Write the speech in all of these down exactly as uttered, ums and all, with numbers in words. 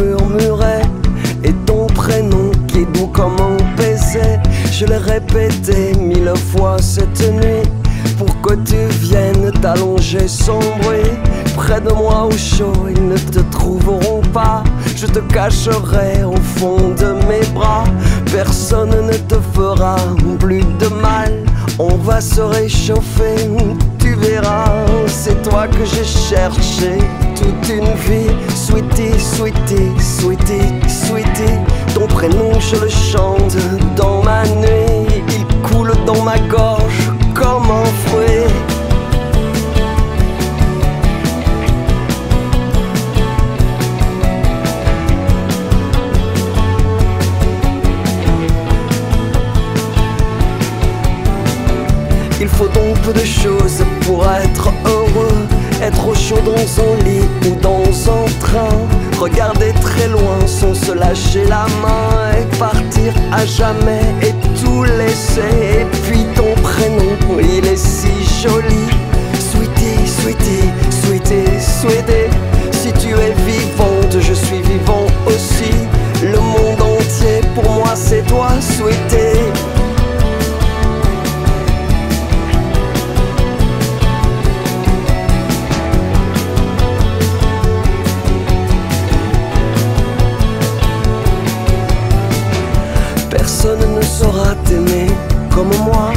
murmurait, et ton prénom qui est doux comme un baiser. Je l'ai répété mille fois cette nuit, pour que tu viennes t'allonger sans bruit près de moi au chaud. Ils ne te trouveront pas, je te cacherai au fond de mes bras. Personne ne te fera plus de mal, on va se réchauffer, tu verras. C'est toi que j'ai cherché toute une vie, sweetie, sweetie, sweetie, sweetie. Ton prénom je le chante dans ma nuit, il coule dans ma gorge comme un fruit. Il faut donc peu de choses pour être heureux, être au chaud dans un lit ou dans un train, regarder très loin sans se lâcher la main, et partir à jamais et tout laisser. Et puis ton prénom, il est si joli, sweetie, sweetie, sweetie, sweetie. Si tu es vivante, je suis vivant aussi, le monde entier pour moi c'est toi, sweetie. Personne ne saura t'aimer comme moi,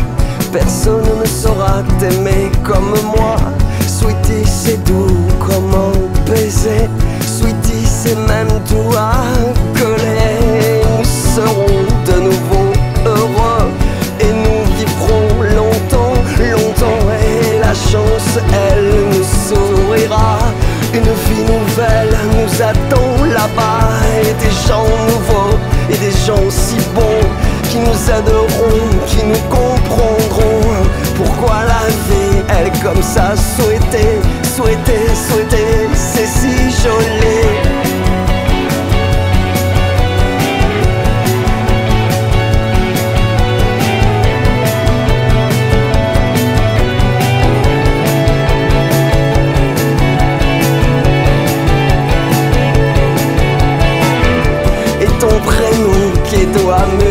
personne ne saura t'aimer comme moi. Sweetie, c'est doux comme un baiser, sweetie, c'est même tout à coller. Nous serons de nouveau heureux et nous vivrons longtemps, longtemps. Et la chance, elle, nous sourira. Une vie nouvelle nous attend là-bas, et des gens nouveaux et des gens si bons qui nous aideront, qui nous comprendront pourquoi la vie, elle est comme ça. Souhaiter, souhaiter, souhaiter, c'est si joli. Ton prénom qui est doux à me